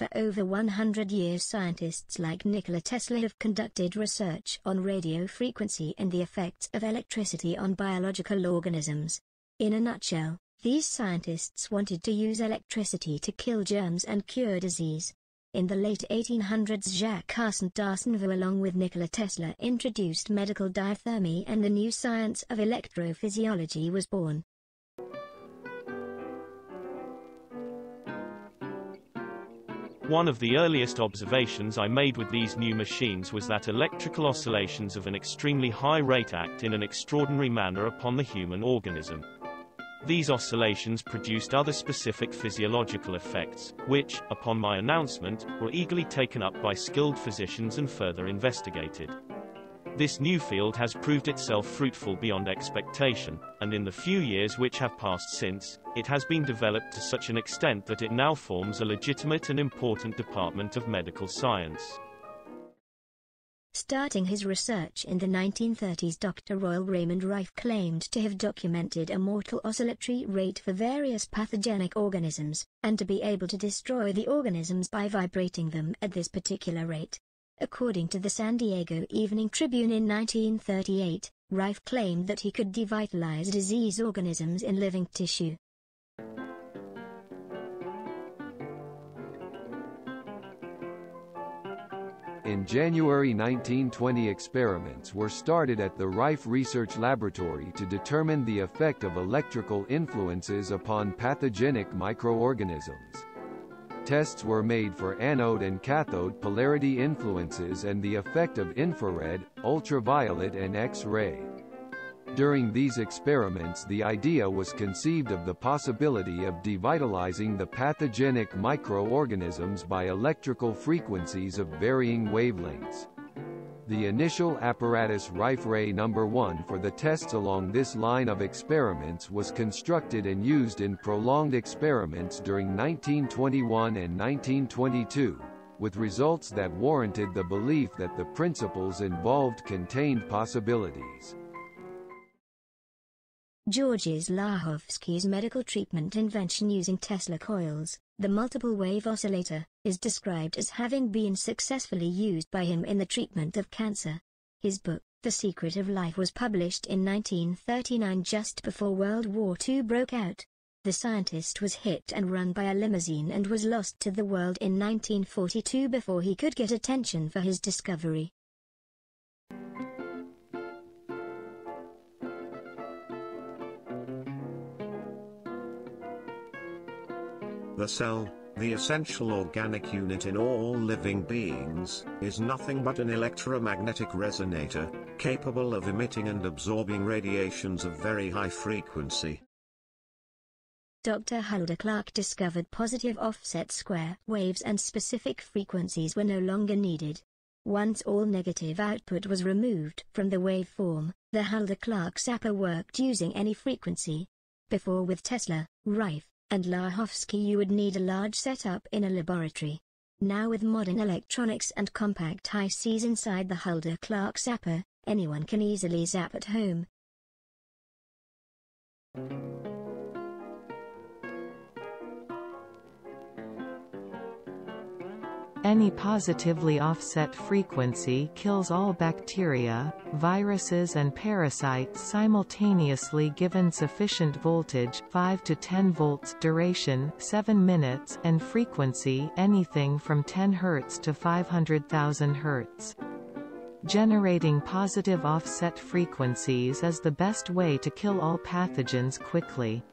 For over 100 years, scientists like Nikola Tesla have conducted research on radio frequency and the effects of electricity on biological organisms. In a nutshell, these scientists wanted to use electricity to kill germs and cure disease. In the late 1800s, Jacques Arsene d'Arsenville, along with Nikola Tesla, introduced medical diathermy, and the new science of electrophysiology was born. One of the earliest observations I made with these new machines was that electrical oscillations of an extremely high rate act in an extraordinary manner upon the human organism. These oscillations produced other specific physiological effects, which, upon my announcement, were eagerly taken up by skilled physicians and further investigated. This new field has proved itself fruitful beyond expectation, and in the few years which have passed since, it has been developed to such an extent that it now forms a legitimate and important department of medical science. Starting his research in the 1930s, Dr. Royal Raymond Rife claimed to have documented a mortal oscillatory rate for various pathogenic organisms, and to be able to destroy the organisms by vibrating them at this particular rate. According to the San Diego Evening Tribune in 1938, Rife claimed that he could devitalize disease organisms in living tissue. In January 1920, experiments were started at the Rife Research Laboratory to determine the effect of electrical influences upon pathogenic microorganisms. Tests were made for anode and cathode polarity influences and the effect of infrared, ultraviolet and X-ray. During these experiments, the idea was conceived of the possibility of devitalizing the pathogenic microorganisms by electrical frequencies of varying wavelengths. The initial apparatus, Rife Ray No. 1, for the tests along this line of experiments was constructed and used in prolonged experiments during 1921 and 1922, with results that warranted the belief that the principles involved contained possibilities. Georges Lahovsky's medical treatment invention using Tesla coils, the multiple wave oscillator, is described as having been successfully used by him in the treatment of cancer. His book, The Secret of Life, was published in 1939, just before World War II broke out. The scientist was hit and run by a limousine and was lost to the world in 1942 before he could get attention for his discovery. The cell, the essential organic unit in all living beings, is nothing but an electromagnetic resonator, capable of emitting and absorbing radiations of very high frequency. Dr. Hulda Clark discovered positive offset square waves, and specific frequencies were no longer needed. Once all negative output was removed from the waveform, the Hulda Clark Zapper worked using any frequency. Before, with Tesla, Rife, and Lahovsky, you would need a large setup in a laboratory. Now, with modern electronics and compact ICs inside the Hulda Clark Zapper, anyone can easily zap at home. Any positively offset frequency kills all bacteria, viruses and parasites simultaneously given sufficient voltage 5 to 10 volts, duration 7 minutes, and frequency anything from 10 Hz to 500,000 Hz. Generating positive offset frequencies is the best way to kill all pathogens quickly.